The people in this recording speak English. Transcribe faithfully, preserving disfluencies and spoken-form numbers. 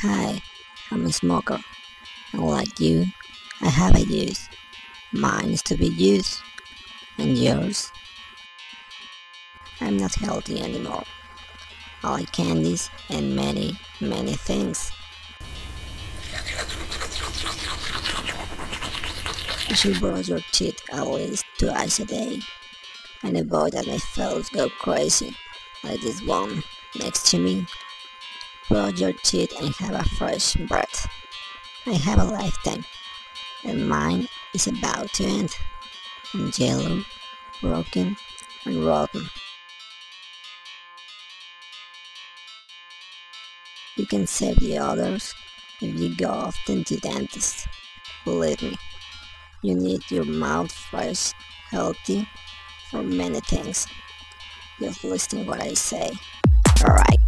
Hi, I'm a smoker, and like you, I have a use. Mine is to be used, and yours. I'm not healthy anymore. I like candies and many, many things. You should brush your teeth at least twice a day, and avoid that my fellows go crazy, like this one next to me. Brush your teeth and have a fresh breath. I have a lifetime, and mine is about to end. I'm yellow, broken, and rotten. You can save the others if you go often to dentists. Believe me, you need your mouth fresh, healthy, for many things. Just listen to what I say. Alright.